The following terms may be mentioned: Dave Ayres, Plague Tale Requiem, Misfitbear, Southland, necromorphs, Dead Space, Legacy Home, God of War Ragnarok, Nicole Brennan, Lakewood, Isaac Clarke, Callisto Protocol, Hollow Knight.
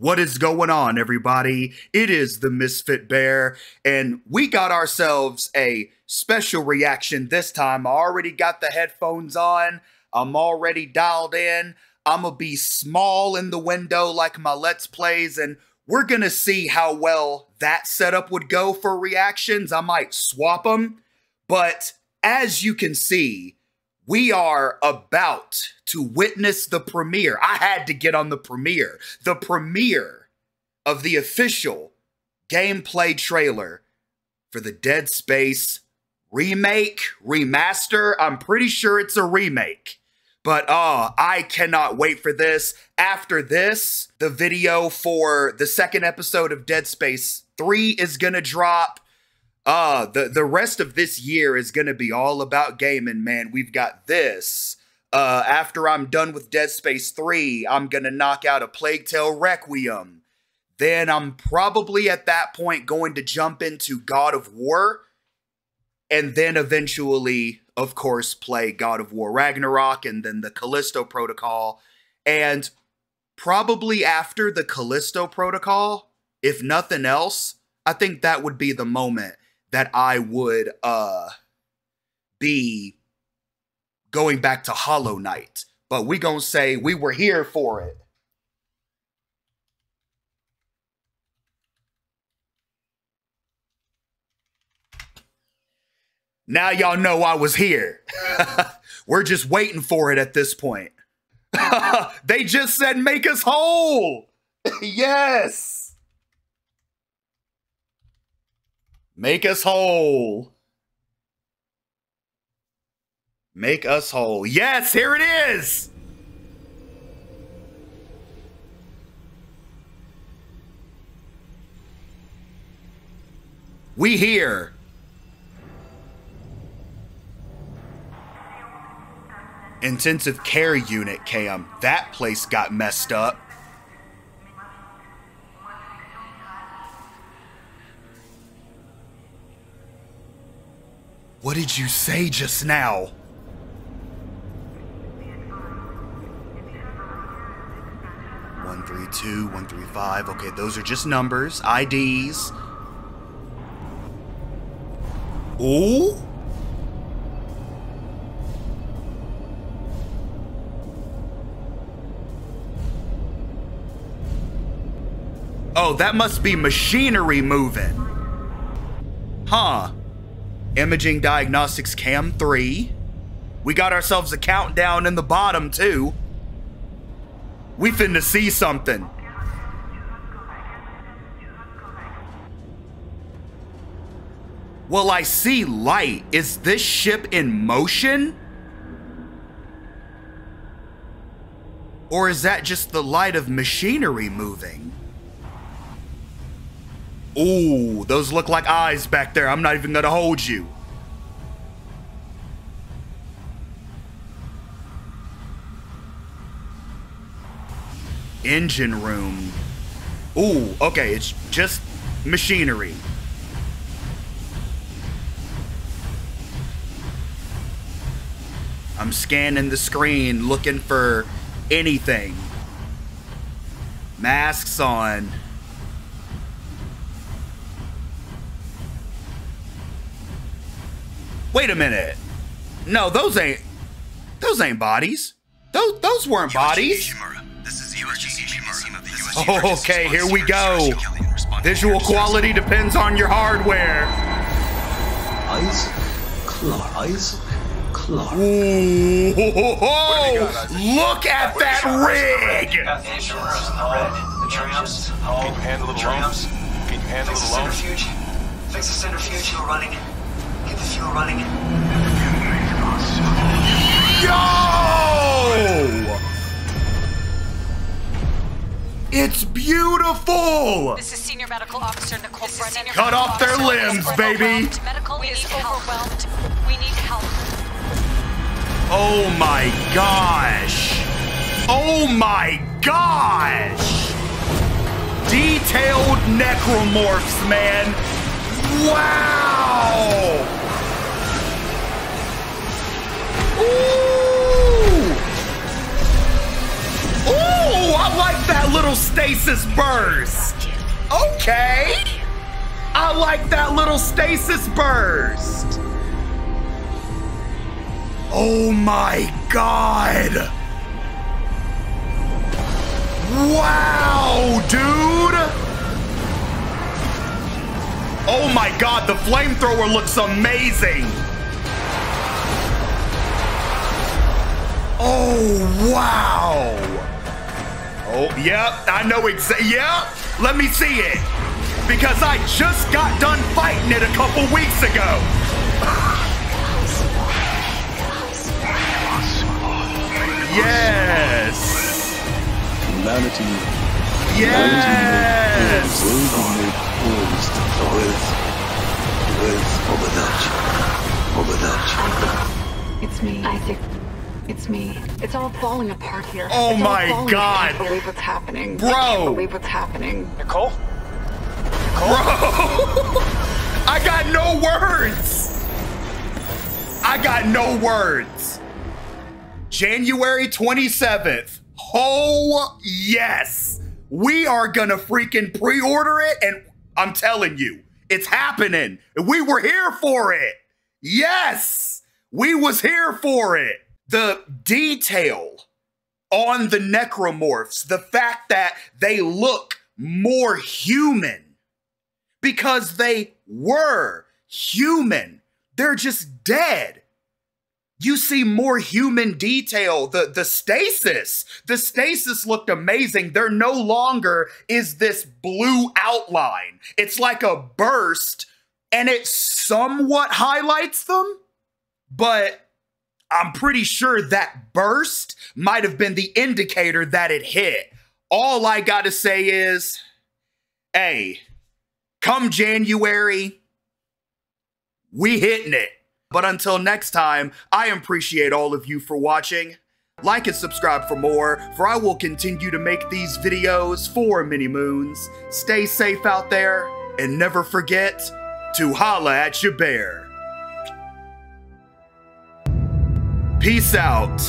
What is going on, everybody? It is the Misfit Bear, and we got ourselves a special reaction this time. I already got the headphones on. I'm already dialed in. I'm gonna be small in the window like my Let's Plays, and we're gonna see how well that setup would go for reactions. I might swap them, but as you can see, we are about to witness the premiere. I had to get on the premiere of the official gameplay trailer for the Dead Space remake, remaster. I'm pretty sure it's a remake, but I cannot wait for this. After this, the video for the second episode of Dead Space 3 is gonna drop. The rest of this year is going to be all about gaming, man. We've got this. After I'm done with Dead Space 3, I'm going to knock out a Plague Tale Requiem. Then I'm probably at that point going to jump into God of War. And then eventually, of course, play God of War Ragnarok and then the Callisto Protocol. And probably after the Callisto Protocol, if nothing else, I think that would be the moment that I would be going back to Hollow Knight. But we gonna say we were here for it. Now y'all know I was here. We're just waiting for it at this point. They just said make us whole. Yes. Make us whole. Make us whole. Yes, here it is. We here. Intensive care unit, Cam. That place got messed up. What did you say just now? One, 3, 2, 1, 3, 5. Okay, those are just numbers, IDs. Ooh. Oh, that must be machinery moving. Huh. Imaging Diagnostics Cam 3. We got ourselves a countdown in the bottom, too. We finna see something. Well, I see light. Is this ship in motion? Or is that just the light of machinery moving? Ooh, those look like eyes back there. I'm not even gonna hold you. Engine room. Ooh, okay, it's just machinery. I'm scanning the screen looking for anything. Masks on. Wait a minute. No, those ain't bodies. Those weren't bodies. Oh, okay, here we go. Visual quality depends on your hardware. Isaac Clarke. Isaac Clarke. Ooh, look at that rig. Can you handle it alone? Can you handle it alone? Fix the centrifuge you're running. Get the fuel running. Yo! It's beautiful! This is Senior Medical Officer Nicole Brennan. Cut off their limbs, baby! Medical is overwhelmed. We need help. Oh my gosh! Oh my gosh! Detailed necromorphs, man! Wow! Ooh! Ooh! I like that little little stasis burst. Okay. I like that little stasis burst. Oh my God. Wow, dude. Oh my God, the flamethrower looks amazing. Oh, wow. Oh, yeah, I know exactly. Yeah, let me see it. Because I just got done fighting it a couple weeks ago. Yes. Humanity. Yes! It's me, Isaac. It's me. It's all falling apart here. Oh my God! I can't believe what's happening. Bro! I can't believe what's happening. Nicole? Nicole? Bro! I got no words! I got no words. January 27th. Oh, yes! We are gonna freaking pre-order it, and I'm telling you, it's happening. We were here for it. Yes, we was here for it. The detail on the necromorphs, the fact that they look more human because they were human. They're just dead. You see more human detail, the stasis. The stasis looked amazing. There no longer is this blue outline. It's like a burst, and it somewhat highlights them, but I'm pretty sure that burst might have been the indicator that it hit. All I gotta say is, hey, come January, we hitting it. But until next time, I appreciate all of you for watching. Like and subscribe for more, for I will continue to make these videos for many moons. Stay safe out there, and never forget to holla at your bear. Peace out.